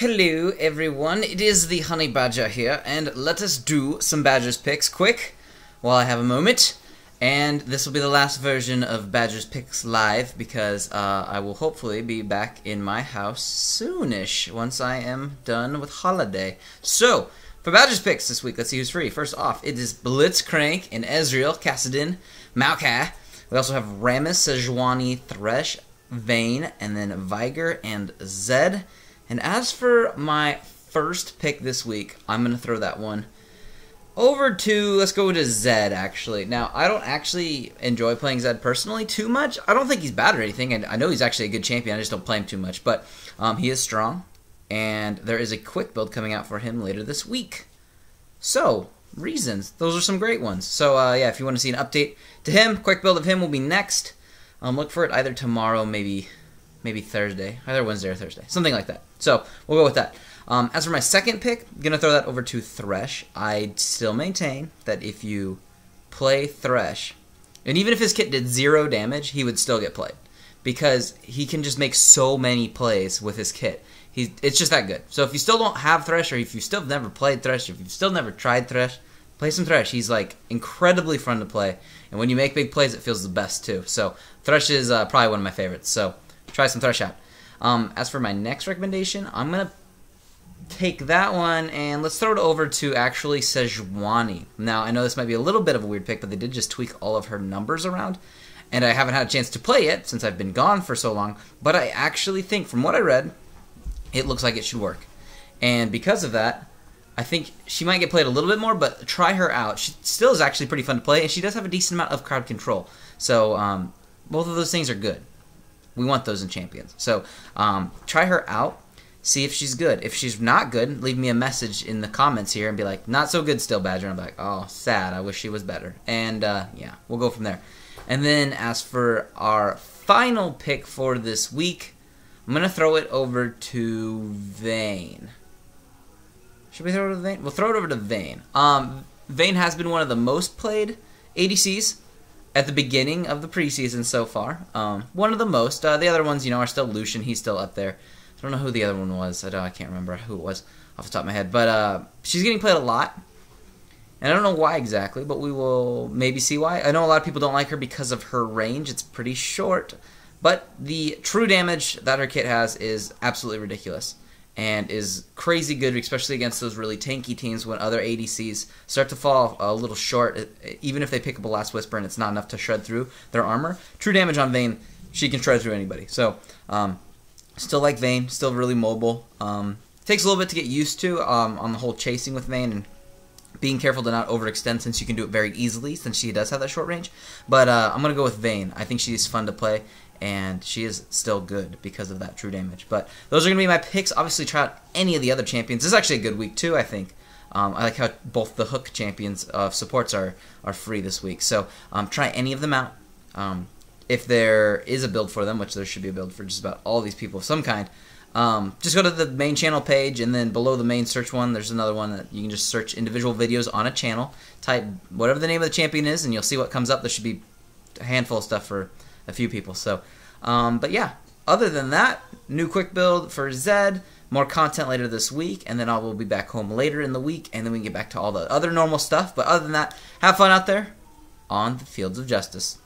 Hello everyone, it is the Honey Badger here, and let us do some Badger's Picks quick, while I have a moment. And this will be the last version of Badger's Picks Live, because I will hopefully be back in my house soonish, once I am done with holiday. So, for Badger's Picks this week, let's see who's free. First off, it is Blitzcrank and Ezreal, Kassadin, Maokai. We also have Rammus, Sejuani, Thresh, Vayne, and then Vigor and Zed. And as for my first pick this week, I'm going to throw that one over to, let's go to Zed, actually. Now, I don't actually enjoy playing Zed personally too much. I don't think he's bad or anything, and I know he's actually a good champion. I just don't play him too much, but he is strong, and there is a quick build coming out for him later this week. So, reasons. Those are some great ones. So, yeah, if you want to see an update to him, quick build of him will be next. Look for it either tomorrow, maybe Thursday, either Wednesday or Thursday, something like that. So we'll go with that. As for my second pick, I'm going to throw that over to Thresh. I still maintain that if you play Thresh, and even if his kit did 0 damage, he would still get played, because he can just make so many plays with his kit. It's just that good. So if you still don't have Thresh, or if you still have never played Thresh, if you've still never tried Thresh, play some Thresh. He's like incredibly fun to play, and when you make big plays, it feels the best too. So Thresh is probably one of my favorites. So try some Thresh out. As for my next recommendation, I'm going to take that one, and let's throw it over to, actually, Sejuani. Now, I know this might be a little bit of a weird pick, but they did just tweak all of her numbers around, and I haven't had a chance to play it since I've been gone for so long, but I actually think, from what I read, it looks like it should work. And because of that, I think she might get played a little bit more, but try her out. She still is actually pretty fun to play, and she does have a decent amount of crowd control. So, both of those things are good. We want those in champions. So try her out, see if she's good. If she's not good, leave me a message in the comments here and be like, not so good still, Badger. And I'm like, oh, sad. I wish she was better. And yeah, we'll go from there. And then as for our final pick for this week, I'm going to throw it over to Vayne. Should we throw it over to Vayne? We'll throw it over to Vayne. Vayne has been one of the most played ADCs at the beginning of the preseason so far. One of the most. The other ones, you know, are still Lucian. He's still up there. I don't know who the other one was. I can't remember who it was off the top of my head. But she's getting played a lot, and I don't know why exactly, but we will maybe see why. I know a lot of people don't like her because of her range. It's pretty short, but the true damage that her kit has is absolutely ridiculous and is crazy good, especially against those really tanky teams when other ADCs start to fall a little short. Even if they pick up a Last Whisper and it's not enough to shred through their armor, true damage on Vayne, she can shred through anybody. So, still like Vayne, still really mobile. Takes a little bit to get used to on the whole chasing with Vayne and being careful to not overextend, since you can do it very easily, since she does have that short range. But I'm going to go with Vayne. I think she's fun to play, and she is still good because of that true damage. But those are going to be my picks. Obviously, try out any of the other champions. This is actually a good week, too, I think. I like how both the hook champions of supports are free this week. So try any of them out. If there is a build for them, which there should be a build for just about all these people of some kind, just go to the main channel page, and then below the main search one, there's another one that you can just search individual videos on a channel. Type whatever the name of the champion is, and you'll see what comes up. There should be a handful of stuff for a few people. So, but yeah, other than that, new quick build for Zed, more content later this week, and then I will be back home later in the week, and then we can get back to all the other normal stuff. But other than that, have fun out there on the fields of justice.